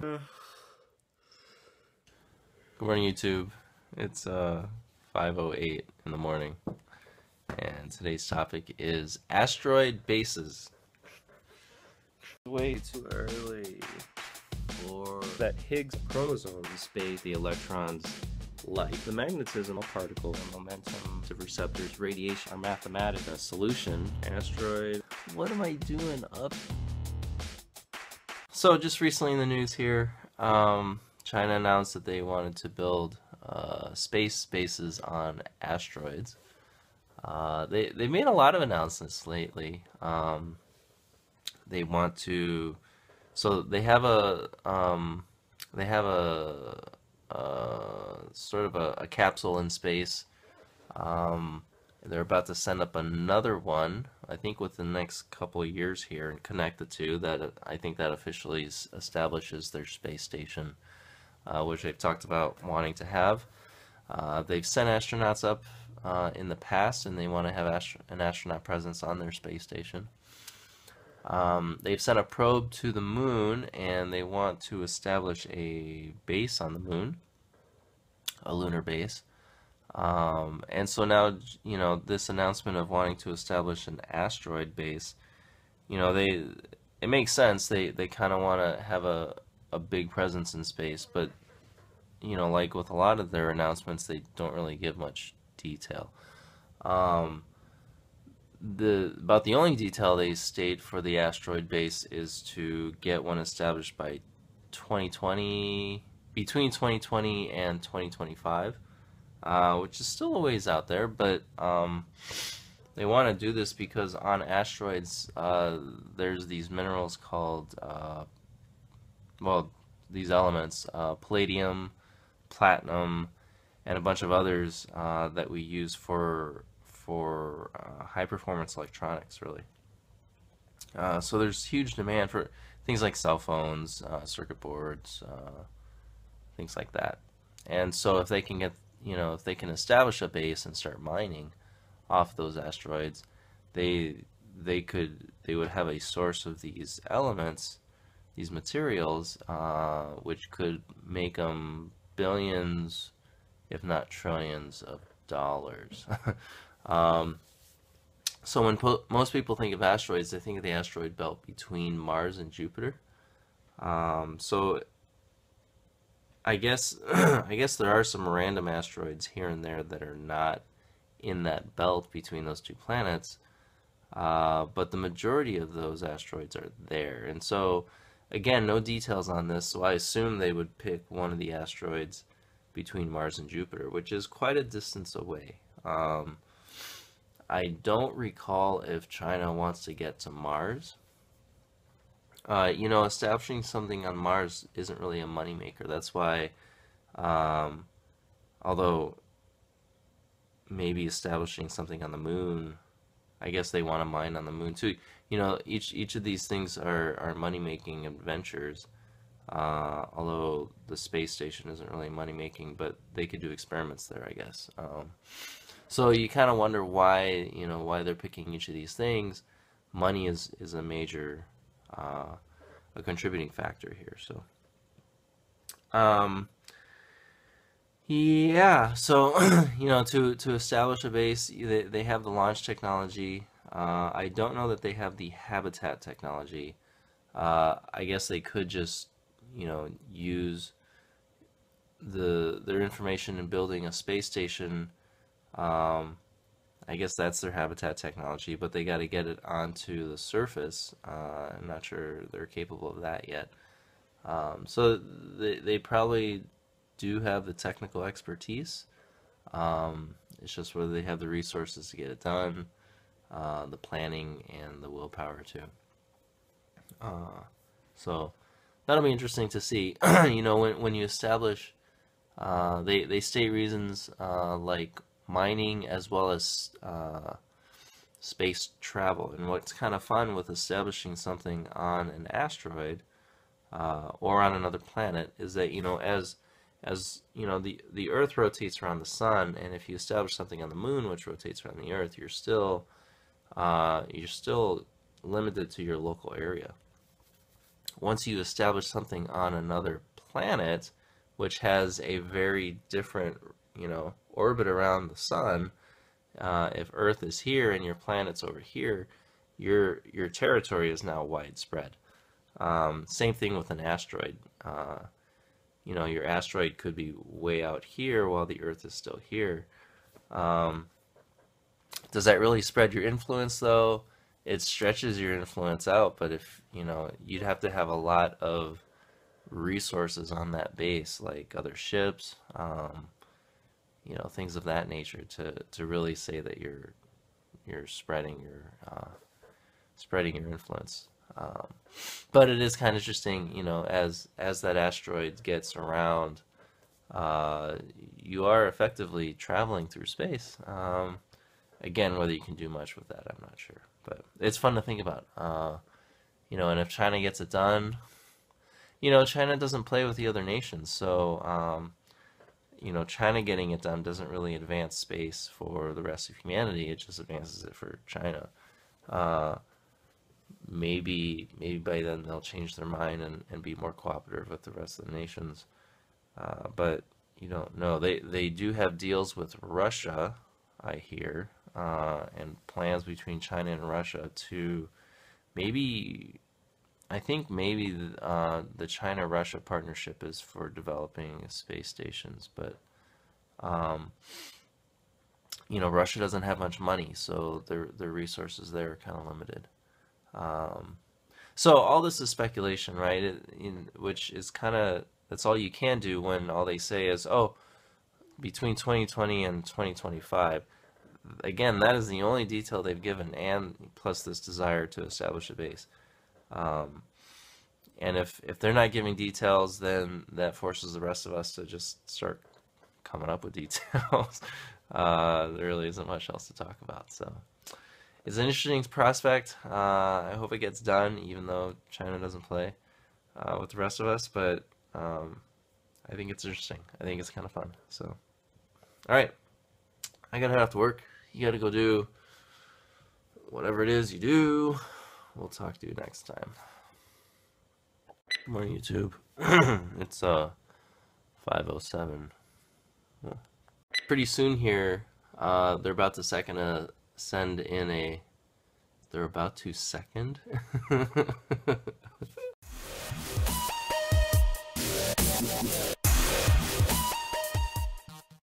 Good morning, YouTube. It's 5:08 in the morning, and today's topic is asteroid bases. Way too early for that Higgs chromosome to space the electrons like the magnetism of particle and momentum of receptors, radiation, or mathematics. A solution, asteroid. What am I doing up? So just recently in the news here, China announced that they wanted to build space bases on asteroids. They made a lot of announcements lately. They want to, so they have a capsule in space. They're about to send up another one, I think, within the next couple of years here, and connect the two. That I think that officially establishes their space station, which they've talked about wanting to have. They've sent astronauts up in the past, and they want to have an astronaut presence on their space station. They've sent a probe to the moon, and they want to establish a base on the moon, a lunar base. And so now, you know, this announcement of wanting to establish an asteroid base, you know, it makes sense. They kind of want to have a big presence in space, but, you know, like with a lot of their announcements, they don't really give much detail. About the only detail they state for the asteroid base is to get one established by 2020, between 2020 and 2025. Which is still a ways out there, but they want to do this because on asteroids there's these minerals called, well, these elements, palladium, platinum, and a bunch of others that we use for high-performance electronics, really. So there's huge demand for things like cell phones, circuit boards, things like that. And so if they can get, you know, if they can establish a base and start mining off those asteroids, they would have a source of these elements, these materials, which could make them billions, if not trillions, of dollars. So when most people think of asteroids, they think of the asteroid belt between Mars and Jupiter. So I guess there are some random asteroids here and there that are not in that belt between those two planets, but the majority of those asteroids are there. And so, again, no details on this, so I assume they would pick one of the asteroids between Mars and Jupiter, which is quite a distance away. I don't recall if China wants to get to Mars. You know, establishing something on Mars isn't really a moneymaker. That's why, although maybe establishing something on the moon, I guess they want to mine on the moon too. You know, each of these things are money-making adventures, although the space station isn't really money-making, but they could do experiments there, I guess. So you kind of wonder why, you know, why they're picking each of these things. Money is a major... a contributing factor here. So yeah, so you know, to establish a base, they have the launch technology. I don't know that they have the habitat technology. I guess they could just, you know, use their information in building a space station. I guess that's their habitat technology, but they got to get it onto the surface. I'm not sure they're capable of that yet. So they probably do have the technical expertise. It's just whether they have the resources to get it done, the planning, and the willpower too. So that'll be interesting to see. You know, when you establish, they state reasons like mining as well as space travel. And what's kind of fun with establishing something on an asteroid or on another planet is that, you know, as you know, the Earth rotates around the Sun, and if you establish something on the Moon, which rotates around the Earth, you're still limited to your local area. once you establish something on another planet, which has a very different, you know, orbit around the sun, if Earth is here and your planet's over here, your territory is now widespread. Same thing with an asteroid. You know, your asteroid could be way out here while the Earth is still here. Does that really spread your influence, though? It stretches your influence out, but if, you know, you'd have to have a lot of resources on that base, like other ships, you know, things of that nature, to really say that you're spreading your influence. But it is kind of interesting, you know, as that asteroid gets around, you are effectively traveling through space. Again, whether you can do much with that, I'm not sure. But it's fun to think about, you know, and if China gets it done, you know, China doesn't play with the other nations. So, you know, China getting it done doesn't really advance space for the rest of humanity. It just advances it for China. Maybe by then they'll change their mind and be more cooperative with the rest of the nations. But you don't know. They do have deals with Russia, I hear, and plans between China and Russia to maybe, I think maybe the China-Russia partnership is for developing space stations, but you know, Russia doesn't have much money, so their resources there are kind of limited. So all this is speculation, right? Which is kind of, that's all you can do when all they say is, oh, between 2020 and 2025. Again, that is the only detail they've given, and plus this desire to establish a base. And if they're not giving details, then that forces the rest of us to just start coming up with details. There really isn't much else to talk about. So it's an interesting prospect. I hope it gets done, even though China doesn't play with the rest of us. But I think it's interesting. I think it's kind of fun. So, all right. I gotta head off to work. You gotta go do whatever it is you do. We'll talk to you next time. Good morning, YouTube. It's 5:07. Yeah. Pretty soon here, they're about to second.